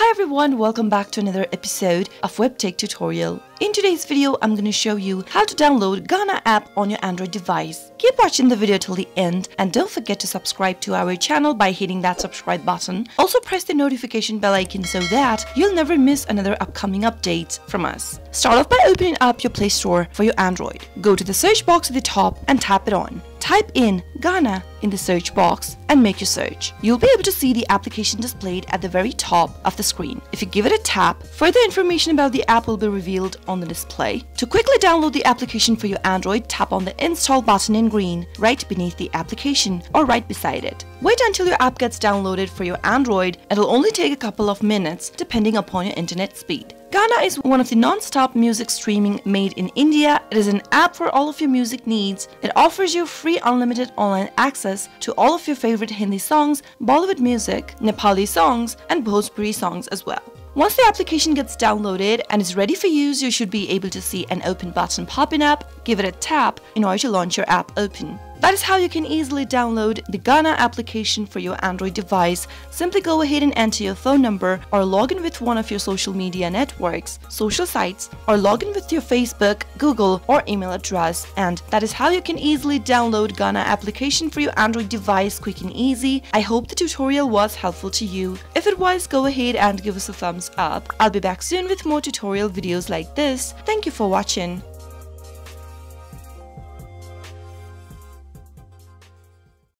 Hi everyone, welcome back to another episode of Webtech Tutorial. In today's video, I'm going to show you how to download Gaana app on your Android device. Keep watching the video till the end and don't forget to subscribe to our channel by hitting that subscribe button. Also press the notification bell icon so that you'll never miss another upcoming update from us. Start off by opening up your Play Store for your Android. Go to the search box at the top and tap it on. Type in Gaana in the search box and make your search. You'll be able to see the application displayed at the very top of the screen. If you give it a tap, further information about the app will be revealed on the display. To quickly download the application for your Android, tap on the install button in green right beneath the application or right beside it. Wait until your app gets downloaded for your Android. It'll only take a couple of minutes depending upon your internet speed. Gaana is one of the non-stop music streaming made in India. It is an app for all of your music needs. It offers you free unlimited online access to all of your favorite Hindi songs, Bollywood music, Nepali songs and Bhojpuri songs as well. Once the application gets downloaded and is ready for use, you should be able to see an open button popping up. Give it a tap in order to launch your app open. That is how you can easily download the Gaana application for your Android device. Simply go ahead and enter your phone number or log in with one of your social media networks, social sites, or log in with your Facebook, Google, or email address. And that is how you can easily download Gaana application for your Android device quick and easy. I hope the tutorial was helpful to you. If it was, go ahead and give us a thumbs up. I'll be back soon with more tutorial videos like this. Thank you for watching.